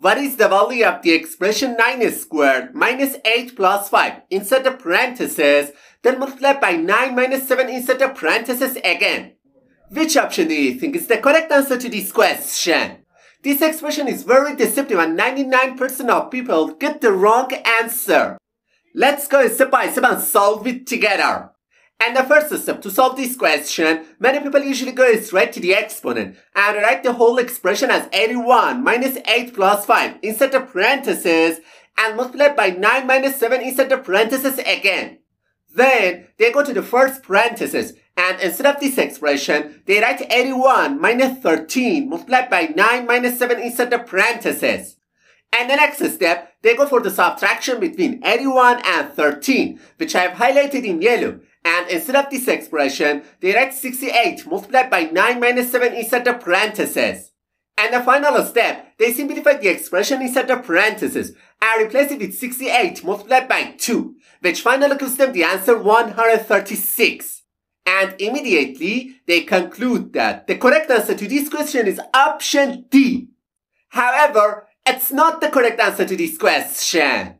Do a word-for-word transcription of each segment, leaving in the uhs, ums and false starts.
What is the value of the expression nine squared minus eight plus five? Insert the parentheses, then multiply by nine minus seven, insert the parentheses again. Which option do you think is the correct answer to this question? This expression is very deceptive and ninety-nine percent of people get the wrong answer. Let's go step by step and solve it together. And the first step to solve this question, many people usually go straight to the exponent and write the whole expression as eighty-one minus eight plus five, insert the parentheses, and multiply by nine minus seven, insert the parentheses again. Then, they go to the first parenthesis, and instead of this expression, they write eighty-one minus thirteen, multiplied by nine minus seven, insert the parentheses. And the next step, they go for the subtraction between eighty-one and thirteen, which I have highlighted in yellow. And instead of this expression, they write sixty-eight multiplied by nine minus seven inside the parentheses. And the final step, they simplify the expression inside the parentheses and replace it with sixty-eight multiplied by two, which finally gives them the answer one hundred thirty-six. And immediately, they conclude that the correct answer to this question is option D. However, it's not the correct answer to this question.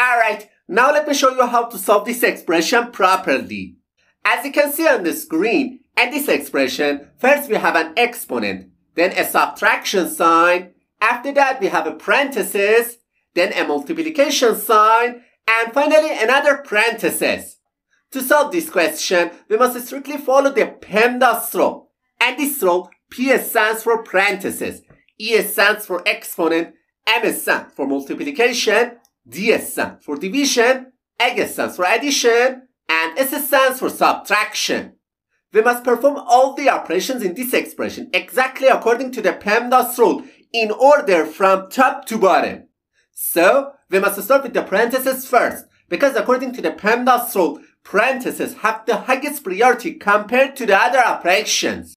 Alright, now let me show you how to solve this expression properly. As you can see on the screen, in this expression, first we have an exponent, then a subtraction sign, after that we have a parenthesis, then a multiplication sign, and finally another parenthesis. To solve this question, we must strictly follow the PEMDAS rule. And this rule, P stands for parenthesis, E stands for exponent, M stands for multiplication, D stands for division, A stands for addition, and S stands for subtraction. We must perform all the operations in this expression exactly according to the PEMDAS rule in order from top to bottom. So, we must start with the parentheses first, because according to the PEMDAS rule, parentheses have the highest priority compared to the other operations.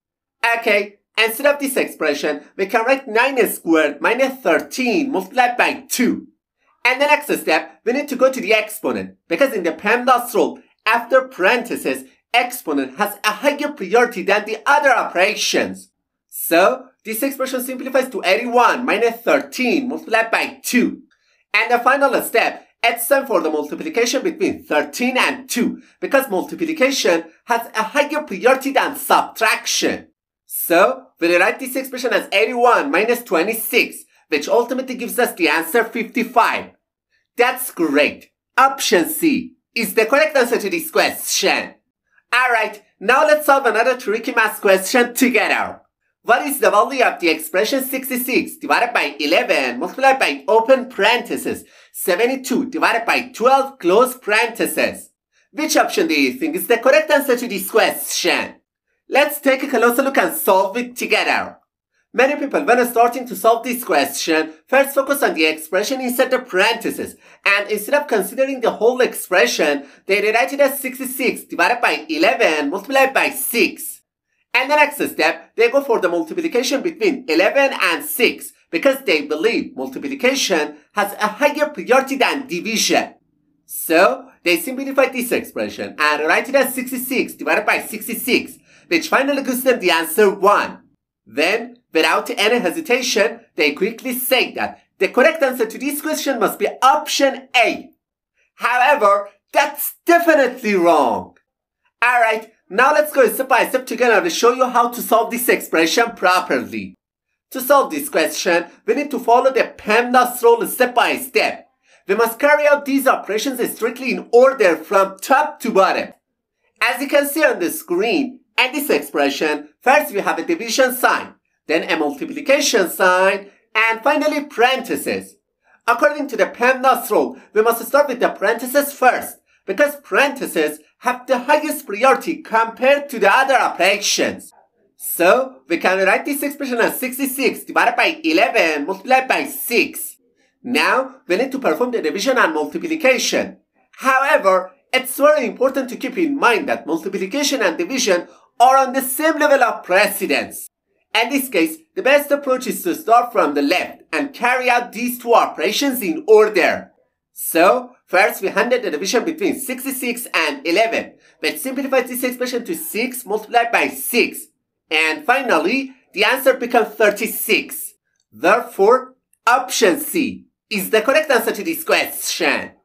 Okay, instead of this expression, we can write nine squared minus thirteen multiplied by two. And the next step, we need to go to the exponent, because in the PEMDAS rule, after parentheses, exponent has a higher priority than the other operations. So, this expression simplifies to eighty-one minus thirteen multiplied by two. And the final step, it's time for the multiplication between thirteen and two, because multiplication has a higher priority than subtraction. So, we write this expression as eighty-one minus twenty-six, which ultimately gives us the answer fifty-five. That's great. Option C is the correct answer to this question. Alright, now let's solve another tricky math question together. What is the value of the expression sixty-six divided by eleven multiplied by open parentheses, seventy-two divided by twelve close parentheses? Which option do you think is the correct answer to this question? Let's take a closer look and solve it together. Many people, when starting to solve this question, first focus on the expression inside the parentheses, and instead of considering the whole expression, they write it as sixty-six divided by eleven multiplied by six. And the next step, they go for the multiplication between eleven and six, because they believe multiplication has a higher priority than division. So, they simplify this expression and write it as sixty-six divided by sixty-six, which finally gives them the answer one. Then, without any hesitation, they quickly say that the correct answer to this question must be option A. However, that's definitely wrong. Alright, now let's go step by step together to show you how to solve this expression properly. To solve this question, we need to follow the PEMDAS rule step by step. We must carry out these operations strictly in order from top to bottom. As you can see on the screen, in this expression, first we have a division sign, then a multiplication sign, and finally parentheses. According to the PEMDAS rule, we must start with the parentheses first, because parentheses have the highest priority compared to the other operations. So, we can write this expression as sixty-six divided by eleven multiplied by six. Now, we need to perform the division and multiplication. However, it's very important to keep in mind that multiplication and division are on the same level of precedence. In this case, the best approach is to start from the left and carry out these two operations in order. So, first we handle the division between sixty-six and eleven, which simplifies this expression to six multiplied by six. And finally, the answer becomes thirty-six. Therefore, Option C is the correct answer to this question.